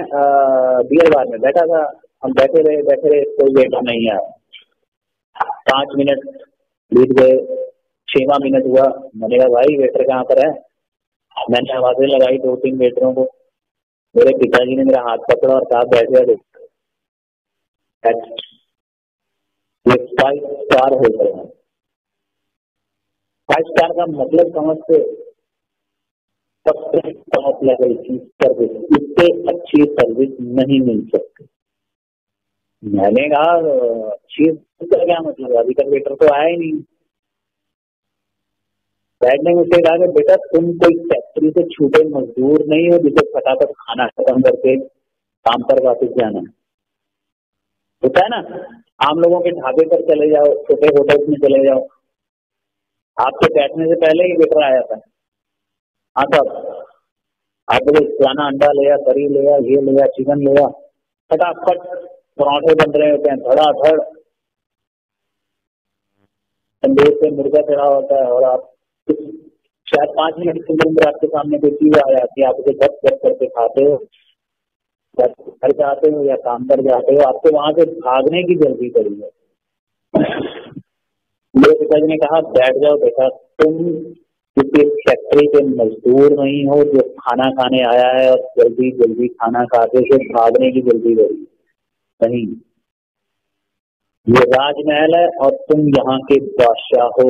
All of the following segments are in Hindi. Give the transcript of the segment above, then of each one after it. बियर बार में बैठा था, हम बैठे रहे, कोई बैठा नहीं आया। 5 मिनट बीत गए, 6वां मिनट हुआ, मैंने कहा भाई वेटर कहाँ पर है। मैंने आवाजें लगाई 2-3 वेटरों को। मेरे पिताजी ने मेरा हाथ पकड़ा और कहा बैठ गया, देख 5 स्टार हो गए। 5 स्टार का मतलब समझते सबसे टॉप लेवल की सर्विस, इससे अच्छी सर्विस नहीं मिल सकती। मैंने कहा अच्छी का क्या मतलब, अभी तक वेटर तो आया ही नहीं। बैठने में उससे कहा कि बेटा तुम कोई फैक्ट्री से छूटे मजदूर नहीं हो जिसे फटाफट खाना खत्म करके काम पर वापस जाना होता है ना। आम लोगों के ढाबे पर चले जाओ, छोटे होटल्स में चले जाओ। आपके बैठने से पहले ही वेटर आया था। हाँ साहब, आप मुझे पुराना अंडा लिया, करी लिया, ये लिया, चिकन लिया, फटाफट पराठे बन रहे होते हैं, धड़ाधड़ संदेश पे मुर्गा चढ़ा होता है और आप शायद 5 मिनट के अंदर आपके सामने कोई चीज आ जाती है। आप उसे गप गप करके खाते हो, घर जाते हो या काम पर जाते हो, आपको वहां से भागने की जल्दी पड़ी है। मेरे पिताजी ने कहा बैठ जाओ बेटा, तुम किसी फैक्ट्री के मजदूर नहीं हो जो खाना खाने आया है और जल्दी जल्दी खाना खाते से भागने की जल्दी गई। नहीं, ये राजमहल है और तुम यहाँ के बादशाह हो।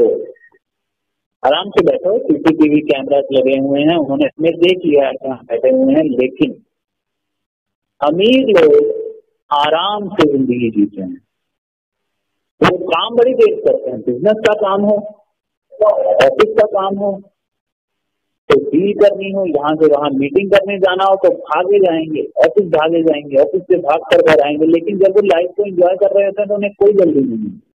आराम से बैठो, CCTV कैमरास लगे हुए हैं, उन्होंने इसमें देख लिया है यहाँ बैठे हुए हैं। लेकिन अमीर लोग आराम से जिंदगी जीते हैं। वो काम बड़ी देर करते हैं, बिजनेस का काम हो, ऑफिस का काम हो, तो डील करनी हो, यहाँ से वहां मीटिंग करने जाना हो तो भागे जाएंगे, ऑफिस से भाग कर आएंगे। लेकिन जब वो लाइफ को एंजॉय कर रहे होते हैं तो उन्हें कोई जल्दी नहीं है।